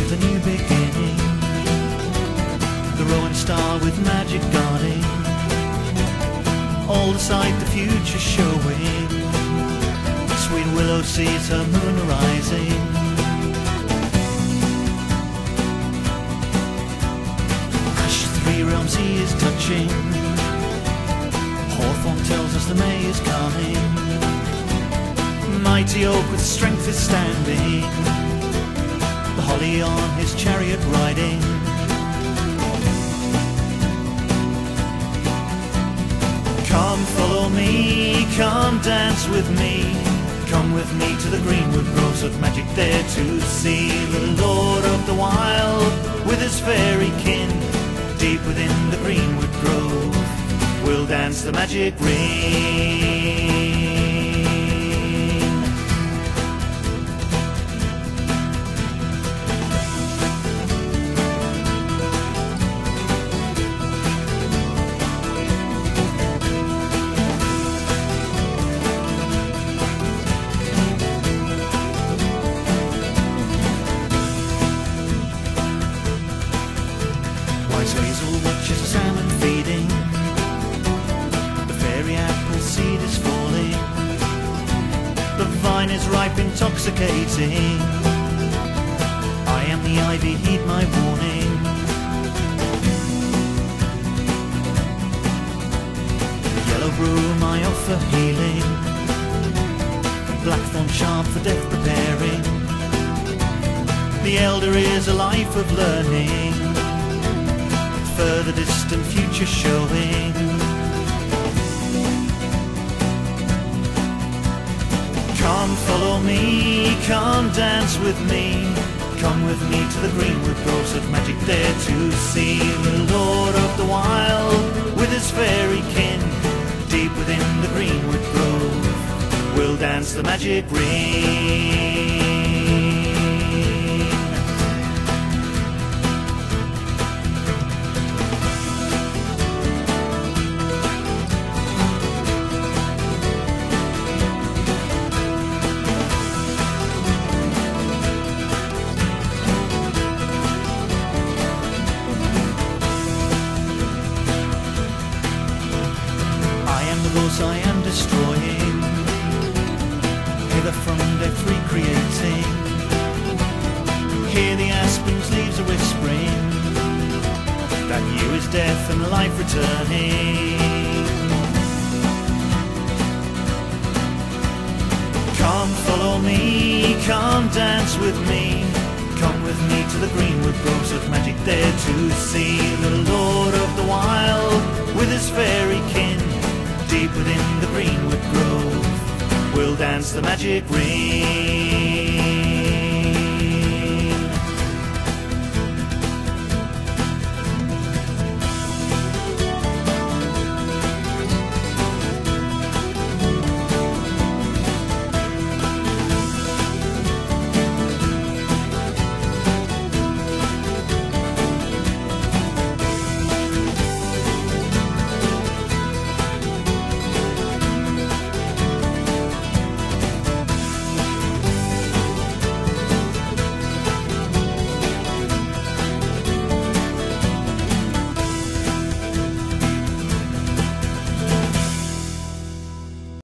to the new beginning, the rolling star with magic dawning, all aside the future showing. The sweet willow sees her moon arising. Hush, three realms he is touching. Hawthorne tells us the May is coming. Mighty oak with strength is standing, the holly on his chariot riding. Come follow me, come dance with me, come with me to the greenwood groves of magic, there to see the Lord of the Wild with his fairy kin. Deep within the greenwood grove we'll dance the magic ring. White hazel watches the salmon feeding, the fairy apple seed is falling, the vine is ripe, intoxicating. I am the ivy, heed my warning. The yellow broom I offer healing, the blackthorn sharp for death preparing, the elder is a life of learning, the distant future showing. Come follow me, come dance with me, come with me to the greenwood groves of magic, there to see the Lord of the Wild with his fairy kin. Deep within the greenwood grove we'll dance the magic ring. I am destroying, hither from death recreating. Hear the aspen's leaves are whispering that you is death and life returning. Come follow me, come dance with me, come with me to the greenwood groves of magic, there to see the Lord of the Wild with his fairy kin. Deep within the greenwood grove we'll dance the magic ring.